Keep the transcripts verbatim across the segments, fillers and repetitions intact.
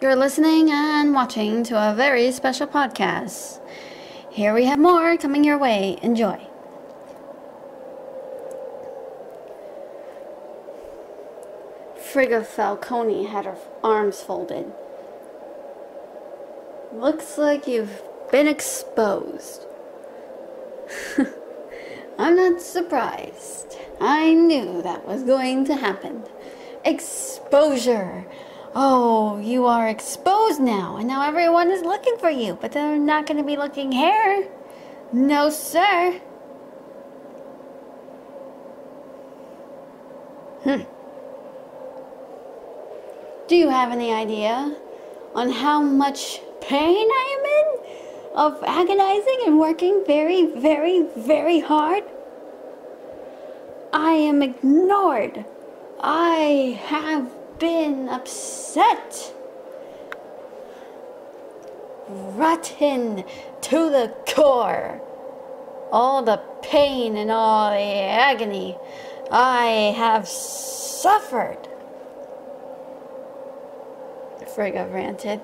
You're listening and watching to a very special podcast. Here we have more coming your way. Enjoy. Frigga Falcone had her arms folded. Looks like you've been exposed. I'm not surprised. I knew that was going to happen. Exposure. Oh, you are exposed now, and now everyone is looking for you, but they're not going to be looking here. No, sir. Hmm. Do you have any idea on how much pain I am in? Of agonizing and working very, very, very hard? I am ignored. I have been upset. Rotten to the core. All the pain and all the agony I have suffered. Frigga ranted.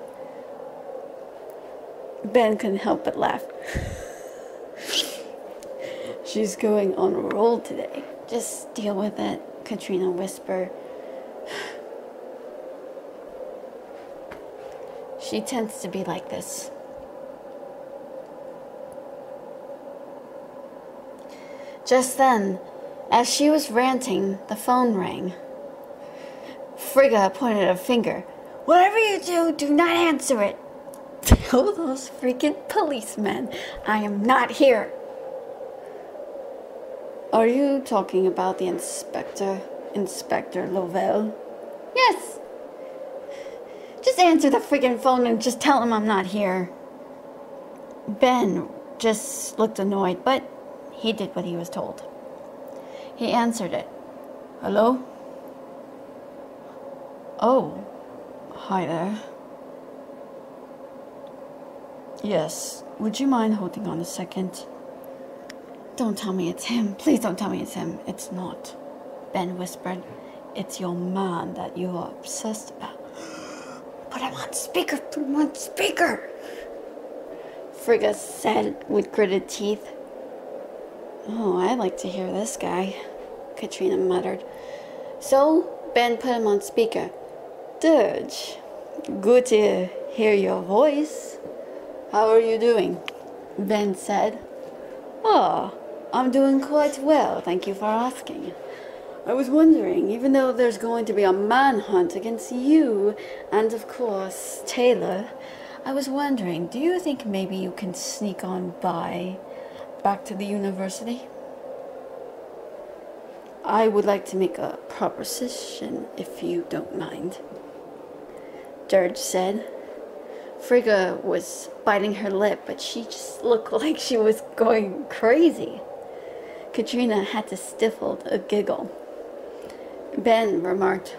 Ben couldn't help but laugh. She's going on a roll today. Just deal with it, Katrina whispered. She tends to be like this. Just then, as she was ranting, the phone rang. Frigga pointed a finger. Whatever you do, do not answer it. Tell those freaking policemen I am not here. Are you talking about the inspector, Inspector Lovell? Yes. Just answer the freaking phone and just tell him I'm not here. Ben just looked annoyed, but he did what he was told. He answered it. Hello? Oh, hi there. Yes, would you mind holding on a second? Don't tell me it's him. Please don't tell me it's him. It's not, Ben whispered. It's your man that you are obsessed about. Put him on speaker, put him on speaker, Frigga said with gritted teeth. Oh, I'd like to hear this guy, Katrina muttered. So Ben put him on speaker. Dirge, good to hear your voice. How are you doing? Ben said. Oh, I'm doing quite well, thank you for asking. I was wondering, even though there's going to be a manhunt against you and, of course, Taylor, I was wondering, do you think maybe you can sneak on by back to the university? I would like to make a proposition, if you don't mind, Dirge said. Frigga was biting her lip, but she just looked like she was going crazy. Katrina had to stifle a giggle. Ben remarked,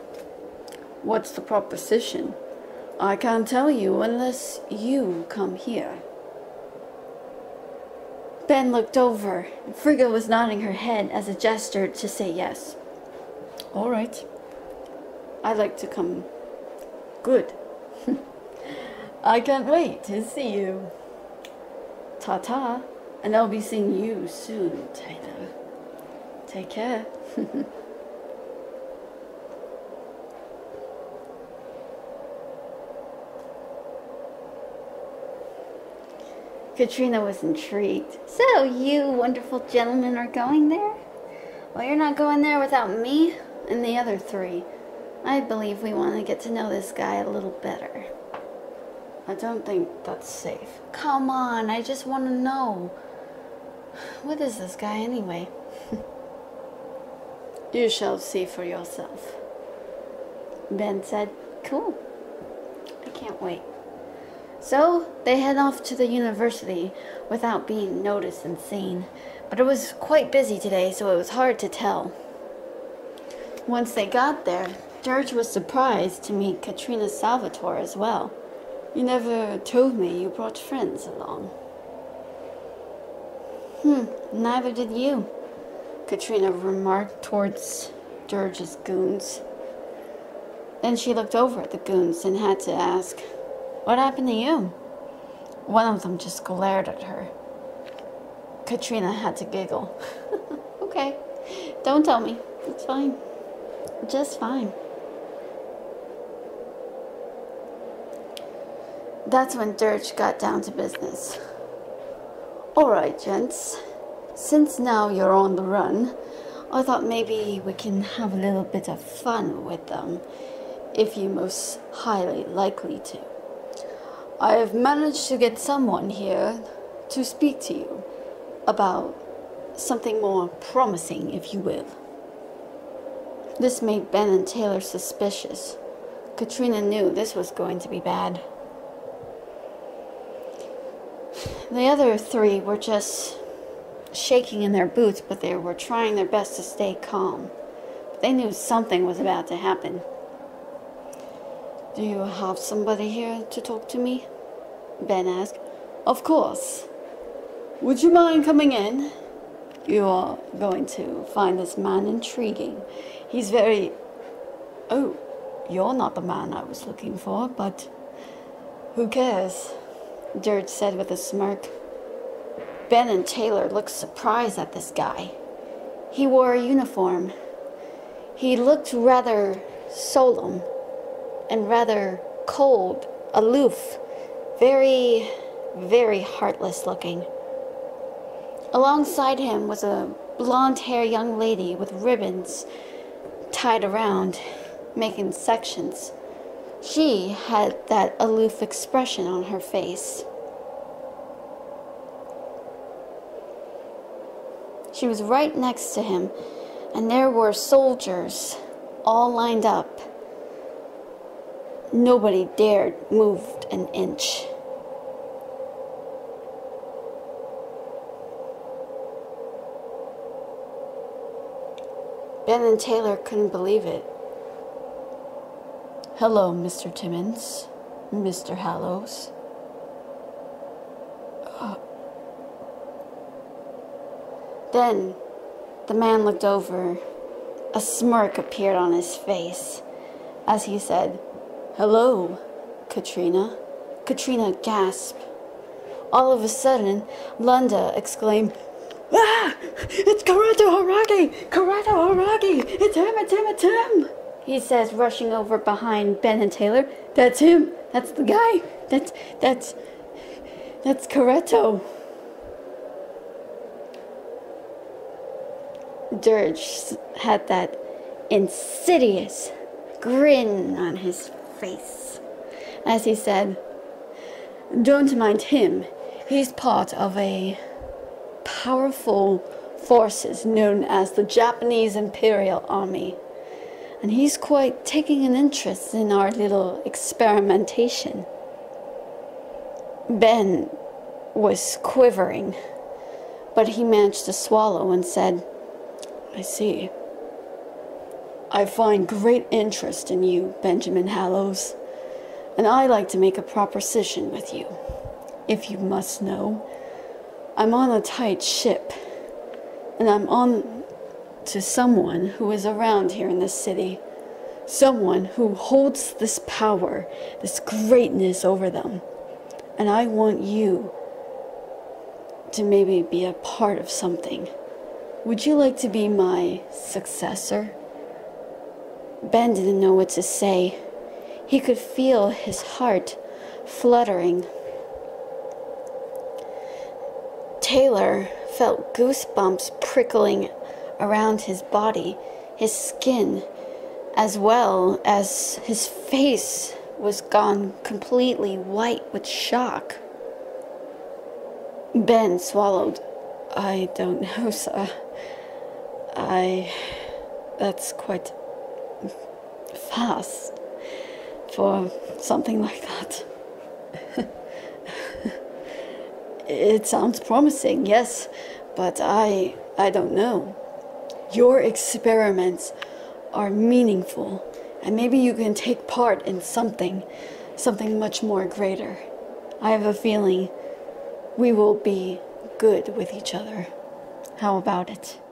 "What's the proposition? I can't tell you unless you come here." Ben looked over. Frigga was nodding her head as a gesture to say yes. All right. I'd like to come. Good. I can't wait to see you. Ta-ta, and I'll be seeing you soon, Taylor. Take care. Katrina was intrigued. So, you wonderful gentlemen are going there? Well, you're not going there without me and the other three. I believe we want to get to know this guy a little better. I don't think that's safe. Come on, I just want to know. What is this guy anyway? You shall see for yourself, Ben said. Cool. I can't wait. So they head off to the university without being noticed and seen. But it was quite busy today, so it was hard to tell. Once they got there, Dirge was surprised to meet Katrina Salvatore as well. You never told me you brought friends along. Hmm, neither did you, Katrina remarked towards Dirge's goons. Then she looked over at the goons and had to ask, "What happened to you?" One of them just glared at her. Katrina had to giggle. Okay, don't tell me. It's fine. Just fine. That's when Dirge got down to business. "All right, gents. Since now you're on the run, I thought maybe we can have a little bit of fun with them, if you most highly likely to. I have managed to get someone here to speak to you about something more promising, if you will." This made Ben and Taylor suspicious. Katrina knew this was going to be bad. The other three were just shaking in their boots, but they were trying their best to stay calm. They knew something was about to happen. "Do you have somebody here to talk to me?" Ben asked. "Of course. Would you mind coming in? You are going to find this man intriguing. He's very... Oh, you're not the man I was looking for, but who cares?" Dirge said with a smirk. Ben and Taylor looked surprised at this guy. He wore a uniform. He looked rather solemn and rather cold, aloof, very, very heartless looking. Alongside him was a blonde-haired young lady with ribbons tied around, making sections. She had that aloof expression on her face. She was right next to him, and there were soldiers all lined up. Nobody dared move an inch. Ben and Taylor couldn't believe it. "Hello, Mister Timmons, Mister Hallows." Uh, Then the man looked over. A smirk appeared on his face as he said, "Hello, Katrina." Katrina gasped. All of a sudden, Lunda exclaimed, "Ah! It's Coretto Araki! Coretto Araki! It's him! It's him! It's him!" He says, rushing over behind Ben and Taylor. "That's him! That's the guy! That's... that's... that's Coretto!" Dirge had that insidious grin on his face as he said, "Don't mind him. He's part of a powerful forces known as the Japanese Imperial Army, and he's quite taking an interest in our little experimentation." Ben was quivering, but he managed to swallow and said, "I see. I find great interest in you, Benjamin Hallows, and I like to make a proposition with you, if you must know. I'm on a tight ship, and I'm on to someone who is around here in this city, someone who holds this power, this greatness over them, and I want you to maybe be a part of something. Would you like to be my successor?" Ben didn't know what to say. He could feel his heart fluttering. Taylor felt goosebumps prickling around his body, his skin, as well as his face was gone completely white with shock. Ben swallowed. "I don't know, sir. I... that's quite fast for something like that." "It sounds promising, yes, but I... I don't know. Your experiments are meaningful, and maybe you can take part in something, something much more greater. I have a feeling we will be good with each other. How about it?"